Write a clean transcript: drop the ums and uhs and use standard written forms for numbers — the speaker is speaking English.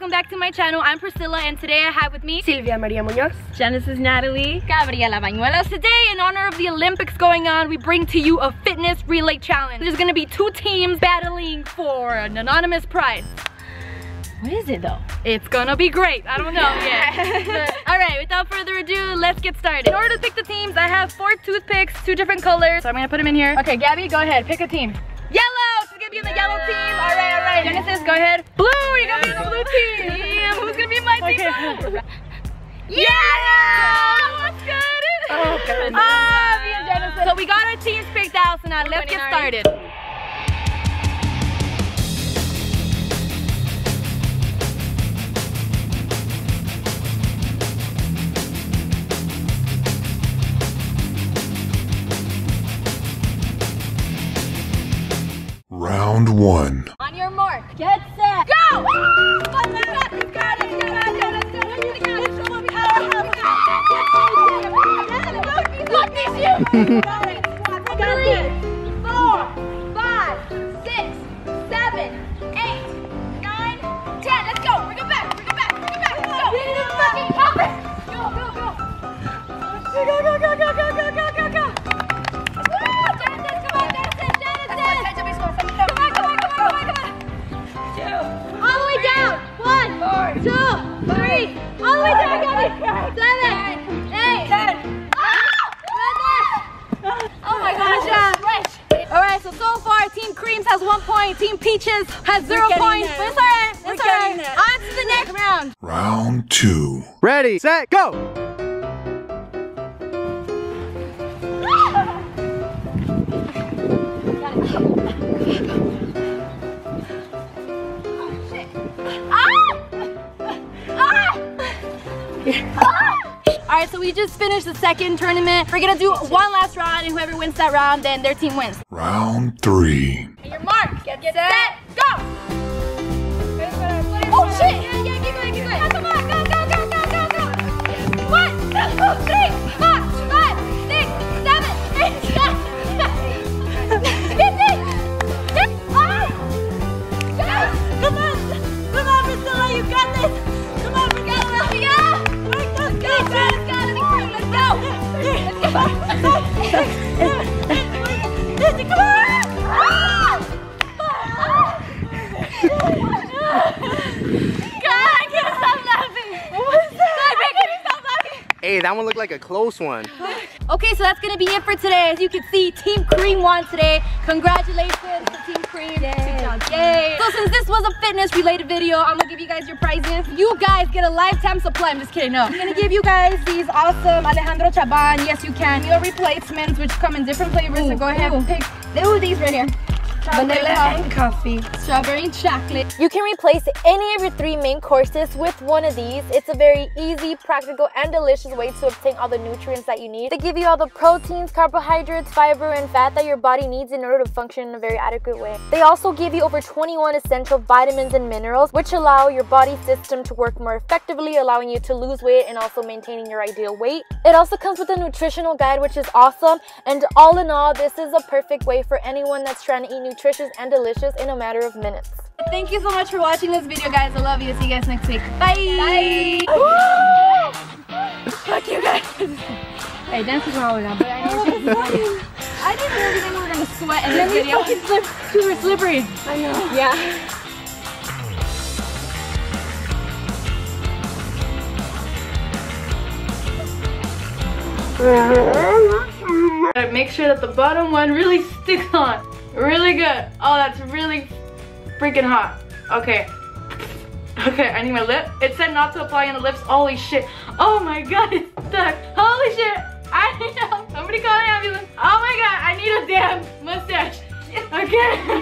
welcome back to my channel. I'm Priscilla, and today I have with me Silvia Maria Munoz, Genesis Natalie Gabriela Banuelas. Today, in honor of the Olympics going on, we bring to you a fitness relay challenge. There's gonna be two teams battling for an anonymous prize. What is it though? It's gonna be great. I don't know yet. Alright, without further ado, let's get started. In order to pick the teams, I have 4 toothpicks, 2 different colors. So I'm gonna put them in here. Okay, Gabby, go ahead, pick a team. Yellow! She's gonna be in the yellow team. Alright. Genesis, go ahead. Blue! You're gonna be in the blue team. Damn, who's gonna be in my team? Okay. Yellow! What's good? Oh, goodness. Oh, me and Genesis. So we got our teams picked out, so now let's get started. Round 1. On your mark, get set, go! Has 1 point. Team Peaches has 0 points. But it's alright. It's alright. On to the next round. Round 2. Ready, set, go! Oh shit. Ah! Ah! Alright, so we just finished the second tournament. We're gonna do one last round, and whoever wins that round, then their team wins. Round 3. Your mark, get set, go! Oh shit! Yeah, keep going, keep going. Come on, go, go, go, go, go, go! 1, 2, 3, 4, 5, 6, 7, 8, 9, 10! Come on! Come on, Priscilla, you got this! Come on, we got it! Yeah! Hey, that one looked like a close one. Okay, so that's gonna be it for today. As you can see, Team Cream won today. Congratulations to Team Cream. Yay. So since this was a fitness related video, I'm gonna give you guys your prizes. You guys get a lifetime supply. I'm just kidding, no. I'm gonna give you guys these awesome Alejandro Chaban, yes you can, meal replacements, which come in different flavors. Ooh, so go ahead and pick these right here. Vanilla and coffee. Strawberry and chocolate. You can replace any of your 3 main courses with one of these. It's a very easy, practical, and delicious way to obtain all the nutrients that you need. They give you all the proteins, carbohydrates, fiber, and fat that your body needs in order to function in a very adequate way. They also give you over 21 essential vitamins and minerals, which allow your body system to work more effectively, allowing you to lose weight and also maintaining your ideal weight. It also comes with a nutritional guide, which is awesome. And all in all, this is a perfect way for anyone that's trying to eat nutritious and delicious in a matter of minutes. Thank you so much for watching this video, guys. I love you. See you guys next week. Bye! Bye. Fuck you guys! Hey, dance is wrong now, but I know I didn't really think we were gonna sweat in this video. Because we're slippery. I know. Yeah. Make sure that the bottom one really sticks on. Really good. Oh, that's really freaking hot. Okay. Okay, I need my lip. It said not to apply on the lips. Holy shit. Oh my god, it's stuck. Holy shit. I need help. Somebody call an ambulance. Oh my god, I need a damn mustache. Okay.